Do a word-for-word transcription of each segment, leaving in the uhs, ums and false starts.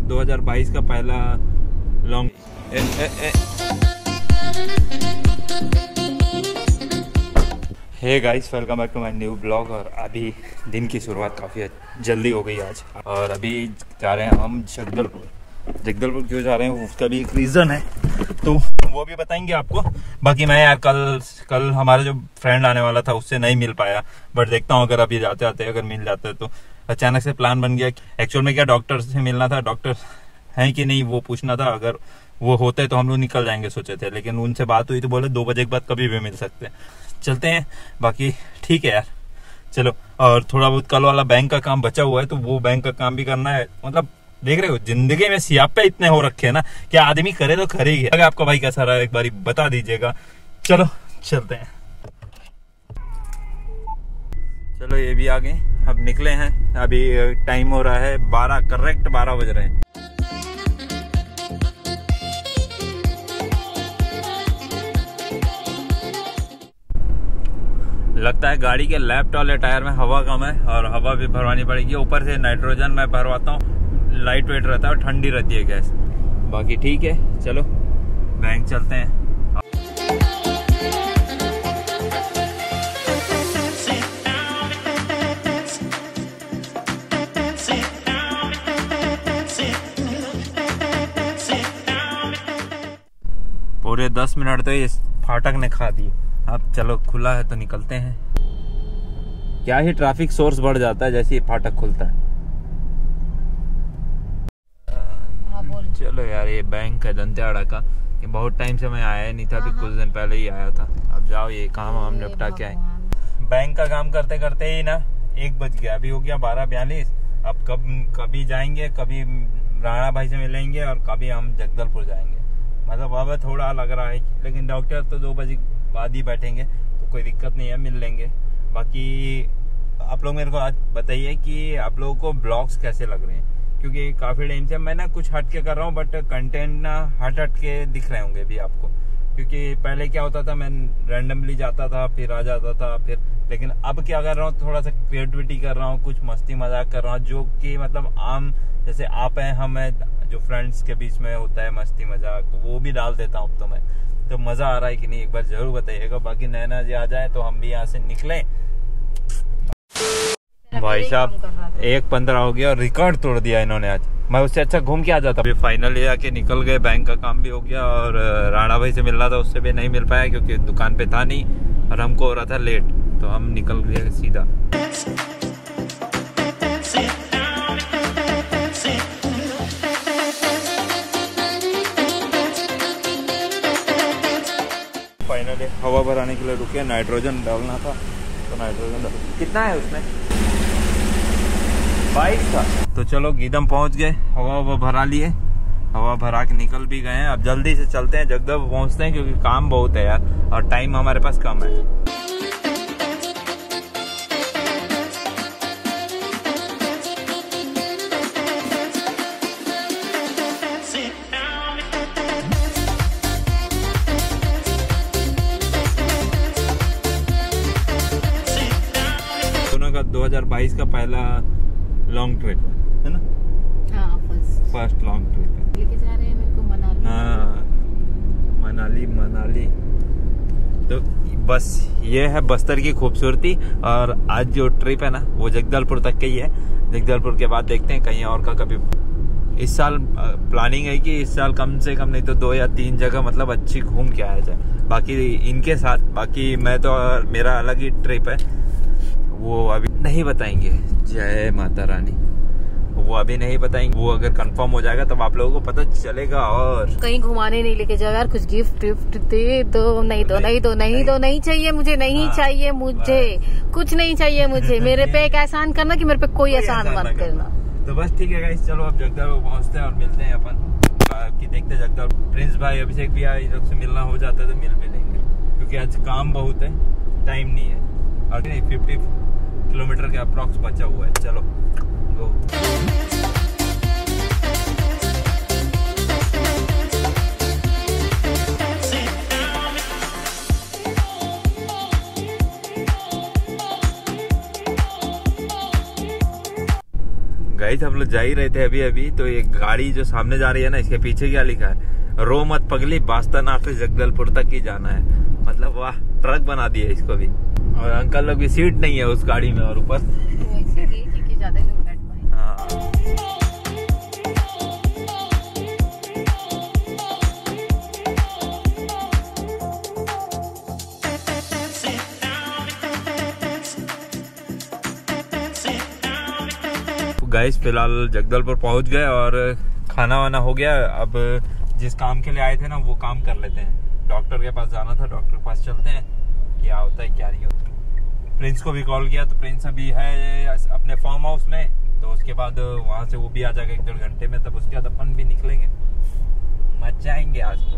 का दो हज़ार बाईस का पहला long. Hey guys, welcome back to my new blog. और अभी दिन की शुरुआत काफ़ी जल्दी हो गई आज, और अभी जा रहे हैं हम जगदलपुर। जगदलपुर क्यों जा रहे हैं उसका भी एक रीज़न है, तो वो भी बताएंगे आपको। बाकी मैं यार कल कल हमारा जो फ्रेंड आने वाला था उससे नहीं मिल पाया, बट देखता हूँ अगर अभी जाते आते अगर मिल जाता है तो। अचानक से प्लान बन गया। एक्चुअल में क्या, डॉक्टर से मिलना था, डॉक्टर हैं कि नहीं वो पूछना था। अगर वो होते तो हम लोग निकल जाएंगे सोचे थे, लेकिन उनसे बात हुई तो बोले दो बजे के बाद कभी भी मिल सकते हैं। चलते हैं, बाकी ठीक है यार, चलो। और थोड़ा बहुत कल वाला बैंक का काम बचा हुआ है तो वो बैंक का काम भी करना है। मतलब देख रहे हो, जिंदगी में सियापे इतने हो रखे हैं ना कि आदमी करे तो करे ही। अगर आपका भाई कैसा रहा एक बारी बता दीजिएगा। चलो चलते हैं। चलो ये भी आ गए, अब निकले हैं। अभी टाइम हो रहा है बारह, करेक्ट बारह बज रहे हैं। लगता है गाड़ी के लेफ्ट वाले टायर में हवा कम है और हवा भी भरवानी पड़ेगी। ऊपर से नाइट्रोजन मैं भरवाता हूँ, लाइट वेट रहता है और ठंडी रहती है गैस। बाकी ठीक है, चलो बैंक चलते हैं। पूरे दस मिनट तो इस फाटक ने खा दिए। अब चलो खुला है तो निकलते हैं। क्या ही ट्रैफिक सोर्स बढ़ जाता है जैसे ये फाटक खुलता है। चलो यार, ये बैंक है दंतेवाड़ा का, ये बहुत टाइम से मैं आया नहीं था, अभी कुछ दिन पहले ही आया था। अब जाओ, ये काम हम निपटा के आए। बैंक का काम करते करते ही ना एक बज गया। अभी हो गया बारह बयालीस। अब कब कभी जाएंगे, कभी राणा भाई से मिलेंगे और कभी हम जगदलपुर जाएंगे। मतलब अब थोड़ा लग रहा है, लेकिन डॉक्टर तो दो बजे बाद ही बैठेंगे तो कोई दिक्कत नहीं है, मिल लेंगे। बाकी आप लोग मेरे को आज बताइए कि आप लोगों को ब्लॉग्स कैसे लग रहे हैं, क्योंकि काफ़ी टाइम से मैं ना कुछ हट के कर रहा हूँ, बट कंटेंट ना हट हट के दिख रहे होंगे भी आपको। क्योंकि पहले क्या होता था, मैं रैंडमली जाता था फिर आ जाता था फिर, लेकिन अब क्या कर रहा हूँ, थोड़ा सा क्रिएटिविटी कर रहा हूँ, कुछ मस्ती मजाक कर रहा हूँ, जो कि मतलब आम जैसे आप हैं हम हैं जो फ्रेंड्स के बीच में होता है मस्ती मजाक, वो भी डाल देता हूँ अब तो मैं। तो मज़ा आ रहा है कि नहीं एक बार ज़रूर बताइएगा। बाकी नैना जी आ जाए तो हम भी यहाँ से निकलें। भाई साहब एक पंद्रह हो गया और रिकॉर्ड तोड़ दिया इन्होंने आज। मैं उससे अच्छा घूम के आ जाता। अभी फाइनली आके निकल गए, बैंक का काम भी हो गया और राणा भाई से मिलना था, उससे भी नहीं मिल पाया क्योंकि दुकान पे था नहीं और हमको हो रहा था लेट, तो हम निकल गए सीधा। फाइनली हवा भराने के लिए रुके, नाइट्रोजन डालना था तो नाइट्रोजन डाल। कितना है उसमें? बाइक था। तो चलो गीदम पहुंच गए, हवा हवा भरा लिए, हवा भरा के निकल भी गए हैं। अब जल्दी से चलते हैं, जगदलपुर पहुंचते हैं क्योंकि काम बहुत है यार और टाइम हमारे पास कम है। दोनों का दो हज़ार बाईस का पहला लॉन्ग ट्रिप है ना? हाँ, फर्स्ट फर्स्ट लॉन्ग ट्रिप है। लेके जा रहे हैं मेरे को मनाली। हाँ, मनाली मनाली। तो बस ये है बस्तर की खूबसूरती। और आज जो ट्रिप है ना वो जगदलपुर तक की है। जगदलपुर के बाद देखते हैं कहीं और का। कभी इस साल प्लानिंग है कि इस साल कम से कम नहीं तो दो या तीन जगह मतलब अच्छी घूम के आया जाए, बाकी इनके साथ। बाकी मैं तो, मेरा अलग ही ट्रिप है, वो अभी नहीं बताएंगे। जय माता रानी, वो अभी नहीं बताएंगे, वो अगर कंफर्म हो जाएगा तब आप लोगों को पता चलेगा। और कहीं घुमाने नहीं लेके जाओ यार, कुछ गिफ्ट गिफ्ट दे दो। नहीं दो, नहीं दो, नहीं दो, नहीं चाहिए मुझे, नहीं चाहिए मुझे, कुछ नहीं चाहिए मुझे। मेरे पे एक एहसान करना कि मेरे पे कोई एहसान मत करना। तो बस ठीक है गाइस, चलो अब जगदलपुर पहुँचते हैं और मिलते हैं अपन। कि देखते हैं जगदलपुर, प्रिंस भाई अभिषेक भी आए, सबसे मिलना हो जाता है तो मिल भी लेंगे क्योंकि आज काम बहुत है, टाइम नहीं है। और फिफ्टी किलोमीटर के अप्रॉक्स बचा हुआ है। चलो गो। गाइस हम लोग जा ही रहे थे अभी अभी तो ये गाड़ी जो सामने जा रही है ना, इसके पीछे क्या लिखा है, रो मत पगली बास्तर ना से जगदलपुर तक ही जाना है। मतलब वाह, ट्रक बना दिया इसको भी। और अंकल लोग की सीट नहीं है उस गाड़ी में और ऊपर गाइस फिलहाल जगदलपुर पहुंच गए और खाना वाना हो गया। अब जिस काम के लिए आए थे ना वो काम कर लेते हैं। डॉक्टर के पास जाना था, डॉक्टर के पास चलते हैं, क्या होता है क्या नहीं होता। प्रिंस को भी कॉल किया तो प्रिंस अभी है अपने फार्म हाउस में, तो उसके बाद वहां से वो भी आ जाएगा एक डेढ़ घंटे में, तब उसके बाद अपन भी निकलेंगे। मचाएंगे आज तो।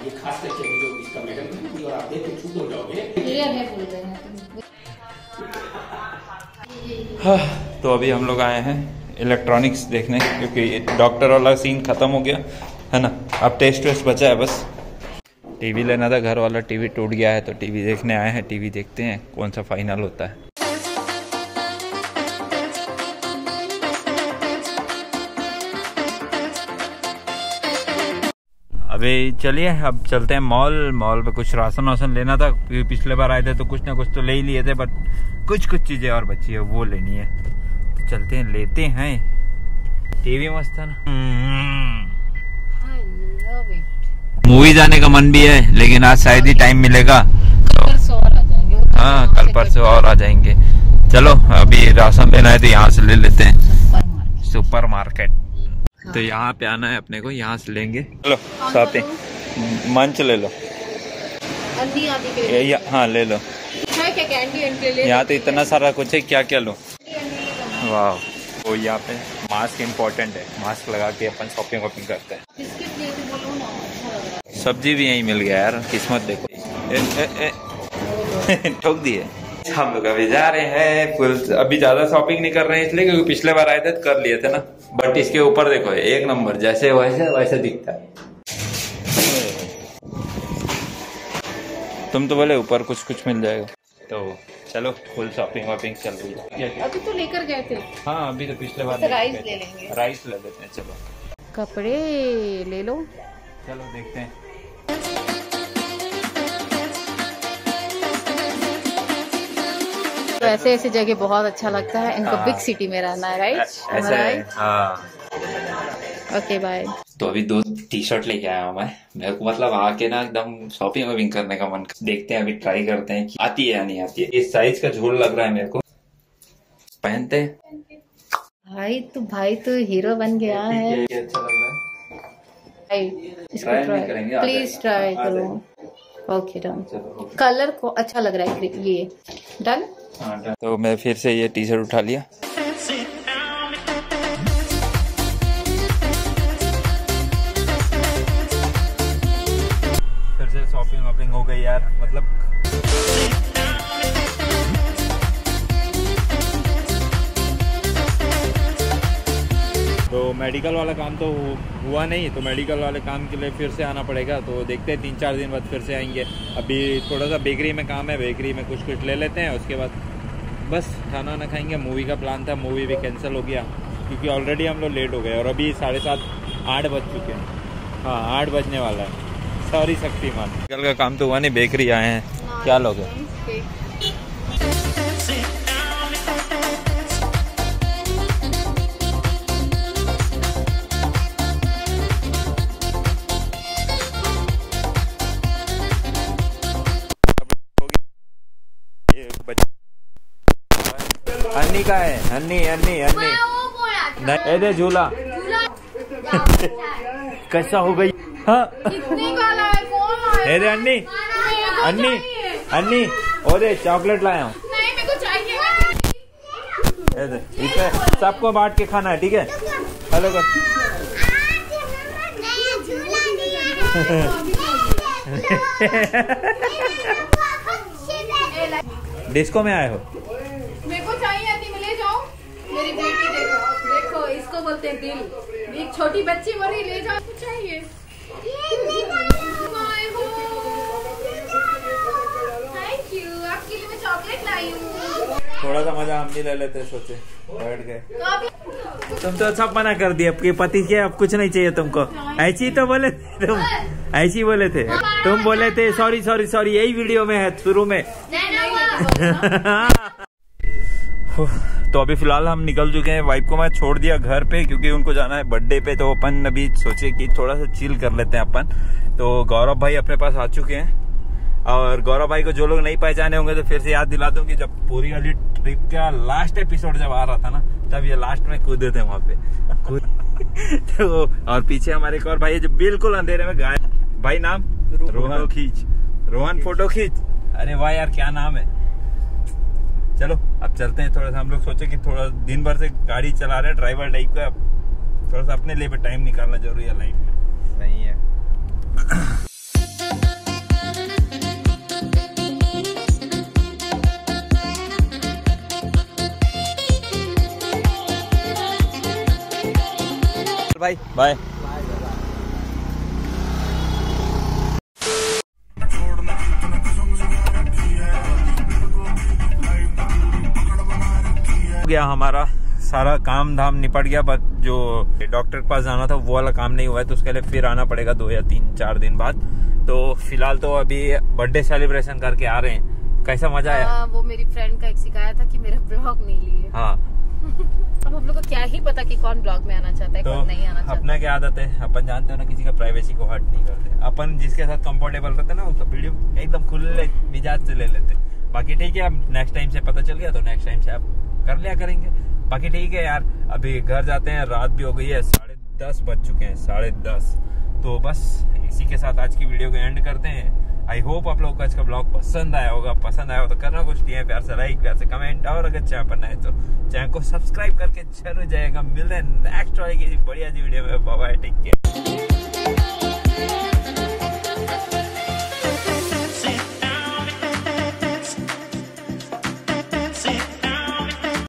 ये खास करके जो इसका मैडम और आप देख के छूट हो जाओगे। हाँ, तो अभी हम लोग आए हैं इलेक्ट्रॉनिक्स देखने, क्योंकि डॉक्टर वाला सीन खत्म हो गया है ना, अब टेस्ट वेस्ट बचा है बस। टीवी लेना था, घर वाला टीवी टूट गया है, तो टीवी देखने आए हैं। टीवी देखते हैं कौन सा फाइनल होता है। अभी चलिए अब चलते हैं मॉल। मॉल पे कुछ राशन वासन लेना था, पिछले बार आए थे तो कुछ ना कुछ तो ले ही लिए थे, बट कुछ कुछ चीजें और बची है वो लेनी है, तो चलते हैं लेते हैं। टीवी मस्त है ना, मूवी जाने का मन भी है, लेकिन आज शायद ही टाइम मिलेगा। हाँ, कल परसों और आ जाएंगे। चलो अभी राशन लेना है तो यहाँ से ले लेते हैं, सुपर मार्केट। तो यहाँ पे आना है अपने को, यहाँ से लेंगे। चलो साथ ही मंच ले लो, अंडी आदि के लिए। हाँ ले लो, यहाँ तो इतना सारा कुछ है, क्या क्या लो। वाह, तो यहाँ पे मास्क इम्पोर्टेंट है, मास्क लगा के अपन शॉपिंग वॉपिंग करते हैं। सब्जी भी यहीं मिल गया यार, किस्मत देखो। ठोक दिए। हम लोग अभी जा रहे हैं फुल, अभी ज्यादा शॉपिंग नहीं कर रहे हैं इसलिए क्योंकि पिछले बार आए थे तो कर लिए थे ना, बट इसके ऊपर देखो एक नंबर, जैसे वैसे वैसे दिखता है। तुम तो बोले ऊपर कुछ कुछ मिल जाएगा, तो चलो फुल शॉपिंग वॉपिंग चल रही है। अभी तो लेकर गए थे। हाँ, अभी तो पिछले बार राइस ले लेंगे, राइस ले लेते हैं। चलो कपड़े ले लो, चलो देखते हैं। तो ऐसे ऐसे जगह बहुत अच्छा लगता है, इनको बिग सिटी में रहना है, राइट? ऐसा है, हाँ। Okay bye. तो अभी दो टी शर्ट लेके आया हूँ मैं, मेरे को मतलब आके ना एकदम शॉपिंग वॉपिंग करने का मन। देखते हैं अभी ट्राई करते हैं कि आती है या नहीं आती है। इस साइज का झोल लग रहा है मेरे को, पहनते हैं। भाई तो भाई तो हीरो बन गया है, अच्छा लग रहा है। प्लीज ट्राई करो। ओके डन, कलर को अच्छा लग रहा है ये, डन। तो मैं फिर से ये टी शर्ट उठा लिया। फिर से शॉपिंग वॉपिंग हो गई यार, मतलब तो मेडिकल वाला काम तो हुआ नहीं, तो मेडिकल वाले काम के लिए फिर से आना पड़ेगा। तो देखते हैं तीन चार दिन बाद फिर से आएंगे। अभी थोड़ा सा बेकरी में काम है, बेकरी में कुछ कुछ ले लेते हैं, उसके बाद बस खाना ना खाएंगे। मूवी का प्लान था, मूवी भी कैंसिल हो गया क्योंकि ऑलरेडी हम लोग लेट हो गए और अभी साढ़े सात आठ बज चुके हैं। हाँ, आठ बजने वाला है। सॉरी शक्तिमान। मेडिकल का काम तो हुआ नहीं, बेकरी आए हैं। क्या लोगे? अन्नी का है, अन्नी अन्नी अन्नी दे झूला कैसा हो गई? हाँ दे अन्नी अन्नी अन्नी और चॉकलेट लाया हूँ, सबको बांट के खाना है, ठीक है? हेलो कर डिस्को में आए हो? देखो इसको बोलते हैं दिल, एक छोटी बच्ची बोल रही ले जाओ, कुछ चाहिए। थोड़ा सा मजा हम भी ले लेते सोचे, बैठ गए। तुम तो सब मना कर दिया, आपके पति क्या अब कुछ नहीं चाहिए तुमको, ऐसी तो बोले थे तुम, ऐसी बोले थे तुम, बोले थे सॉरी सॉरी सॉरी, यही वीडियो में है शुरू में। तो अभी फिलहाल हम निकल चुके हैं, वाइफ को मैं छोड़ दिया घर पे क्योंकि उनको जाना है बर्थडे पे, तो अपन अभी सोचे कि थोड़ा सा चिल कर लेते हैं अपन। तो गौरव भाई अपने पास आ चुके हैं, और गौरव भाई को जो लोग नहीं पहचाने होंगे तो फिर से याद दिला दूं कि जब पूरी वाली ट्रिप का लास्ट एपिसोड जब आ रहा था ना, तब ये लास्ट में कूदे थे वहाँ पे। तो और पीछे हमारे एक और भाई है जो बिल्कुल अंधेरे में गायब, भाई नाम रोहन, खींच रोहन फोटो खींच, अरे वाह यार क्या नाम है। चलो अब चलते हैं, थोड़ा सा हम लोग सोचे कि थोड़ा दिन भर से गाड़ी चला रहे ड्राइवर टाइप का, थोड़ा सा अपने लिए भी टाइम निकालना जरूरी है लाइफ में। सही है। Bye bye. गया हमारा सारा काम धाम निपट गया, बट जो डॉक्टर के पास जाना था वो वाला काम नहीं हुआ है, तो उसके लिए फिर आना पड़ेगा दो या तीन चार दिन बाद। तो फिलहाल तो अभी बर्थडे सेलिब्रेशन करके आ रहे हैं। कैसा मजा आया? आ, वो मेरी फ्रेंड का एक शिकायत था कि मेरा ब्लॉग नहीं लिए। हाँ। अब हम लोग को क्या ही पता कि कौन ब्लॉग में आना चाहता है, तो कौन नहीं आना चाहता। अपना क्या आदत है, अपन जानते हो ना, किसी का प्राइवेसी को हर्ट नहीं करते। अपन जिसके साथ कंफर्टेबल रहते ना उसका वीडियो एकदम खुले मिजाज से ले लेते। बाकी ठीक है, अब नेक्स्ट टाइम से पता चल गया तो नेक्स्ट टाइम से आप कर लिया करेंगे। बाकी ठीक है यार, अभी घर जाते हैं, रात भी हो गई है, साढ़े दस बज चुके हैं, साढ़े दस। तो बस इसी के साथ आज की वीडियो को एंड करते हैं। आई होप आप लोगों को आज का ब्लॉग पसंद आया होगा, पसंद आया हो तो करना कुछ नहीं है, प्यार से लाइक, प्यार से कमेंट, और अगर चैनल पर नए तो चैनल को सब्सक्राइब करके जरूर जाएगा। मिल रहे हैं नेक्स्ट वाले किसी बढ़िया वीडियो में, बाय बाय, टेक केयर।